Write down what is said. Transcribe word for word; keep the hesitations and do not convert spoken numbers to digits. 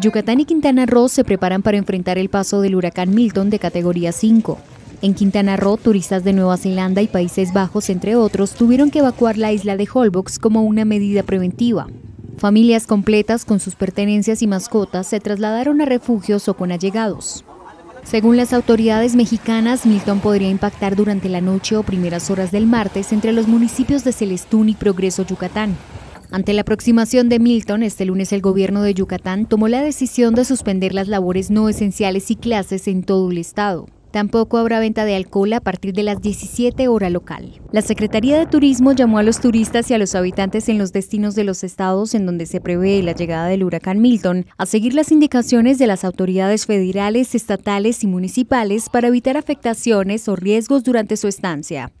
Yucatán y Quintana Roo se preparan para enfrentar el paso del huracán Milton de categoría cinco. En Quintana Roo, turistas de Nueva Zelanda y Países Bajos, entre otros, tuvieron que evacuar la isla de Holbox como una medida preventiva. Familias completas con sus pertenencias y mascotas se trasladaron a refugios o con allegados. Según las autoridades mexicanas, Milton podría impactar durante la noche o primeras horas del martes entre los municipios de Celestún y Progreso, Yucatán. Ante la aproximación de Milton, este lunes el gobierno de Yucatán tomó la decisión de suspender las labores no esenciales y clases en todo el estado. Tampoco habrá venta de alcohol a partir de las diecisiete horas local. La Secretaría de Turismo llamó a los turistas y a los habitantes en los destinos de los estados en donde se prevé la llegada del huracán Milton a seguir las indicaciones de las autoridades federales, estatales y municipales para evitar afectaciones o riesgos durante su estancia.